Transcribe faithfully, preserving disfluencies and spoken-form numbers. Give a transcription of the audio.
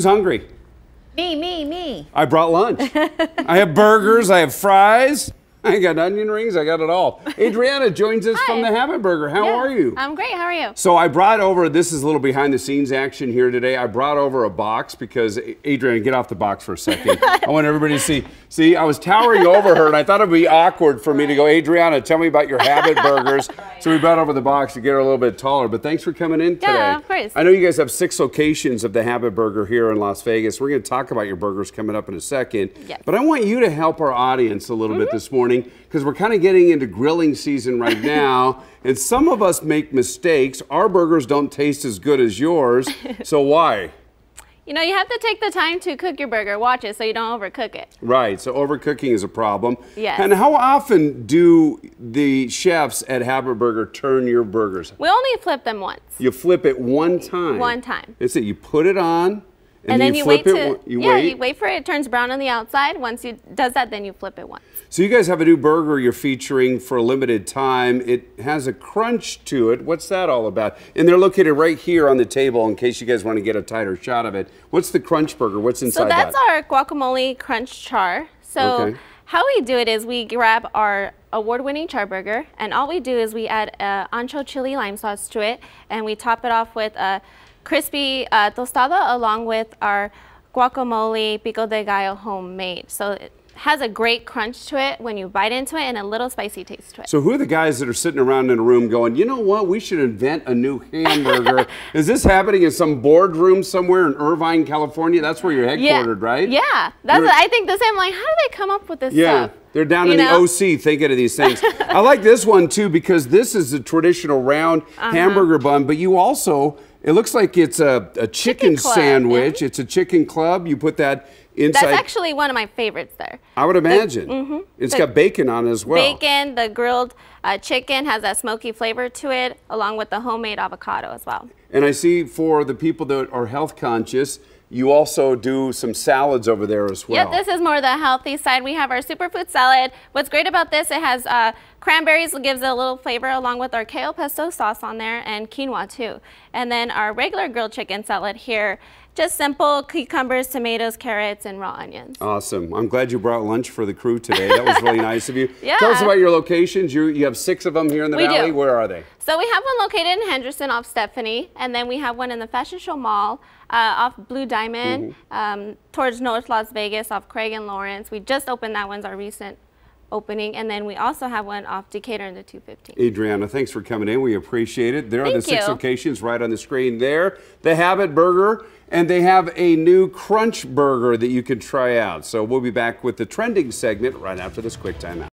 Who's hungry? Me, me, me. I brought lunch. I have burgers, I have fries, I got onion rings, I got it all. Adriana joins us from The Habit Burger. How yeah, are you? I'm great, how are you? So I brought over, this is a little behind the scenes action here today, I brought over a box because, Adriana, get off the box for a second. I want everybody to see. See, I was towering over her and I thought it would be awkward for me to go, Adriana, tell me about your Habit Burgers. So we brought over the box to get her a little bit taller, but thanks for coming in today. Yeah, of course. I know you guys have six locations of The Habit Burger here in Las Vegas. We're gonna talk about your burgers coming up in a second, yes. But I want you to help our audience a little mm-hmm. bit this morning, because we're kind of getting into grilling season right now, and some of us make mistakes. Our burgers don't taste as good as yours, so why? You know, you have to take the time to cook your burger, watch it so you don't overcook it. Right, so overcooking is a problem. Yes. And how often do the chefs at Habit Burger turn your burgers? We only flip them once. You flip it one time? One time. It's it, you put it on. And, and then you, you wait to, it, you yeah, wait. you wait for it, it turns brown on the outside. Once it does that, then you flip it once. So you guys have a new burger you're featuring for a limited time. It has a crunch to it. What's that all about? And they're located right here on the table in case you guys want to get a tighter shot of it. What's the crunch burger? What's inside that? So that's that? our Guacamole Crunch Char. So okay. how we do it is we grab our award-winning charburger, and all we do is we add uh, ancho chili lime sauce to it, and we top it off with a crispy uh, tostada along with our guacamole pico de gallo homemade. So it has a great crunch to it when you bite into it and a little spicy taste to it. So who are the guys that are sitting around in a room going, you know what, we should invent a new hamburger? Is this happening in some boardroom somewhere in Irvine, California? That's where you're headquartered, yeah. right? Yeah, that's what, I think the same, like, how do they come up with this yeah. stuff? They're down you in know? the O C thinking of these things. I like this one too, because this is a traditional round uh-huh. hamburger bun, but you also, it looks like it's a, a chicken, chicken sandwich. Mm-hmm. It's a chicken club. You put that inside. That's actually one of my favorites there. I would imagine. The, mm-hmm. It's the, got bacon on it as well. Bacon, the grilled uh, chicken has that smoky flavor to it, along with the homemade avocado as well. And I see for the people that are health conscious, you also do some salads over there as well. Yeah, this is more the healthy side. We have our superfood salad. What's great about this, it has uh, cranberries, gives it a little flavor, along with our kale pesto sauce on there and quinoa too. And then our regular grilled chicken salad here, just simple cucumbers, tomatoes, carrots, and raw onions. Awesome. I'm glad you brought lunch for the crew today. That was really nice of you. Yeah. Tell us about your locations. You, you have six of them here in the we valley. Do. Where are they? So we have one located in Henderson off Stephanie, and then we have one in the Fashion Show Mall uh, off Blue Diamond, mm-hmm. um, towards North Las Vegas off Craig and Lawrence. We just opened that one's our recent opening, and then we also have one off Decatur in the two fifteen. Adriana, thanks for coming in. We appreciate it. There Thank are the six you. locations right on the screen there. The Habit Burger, and they have a new Crunch Burger that you can try out. So we'll be back with the trending segment right after this quick timeout.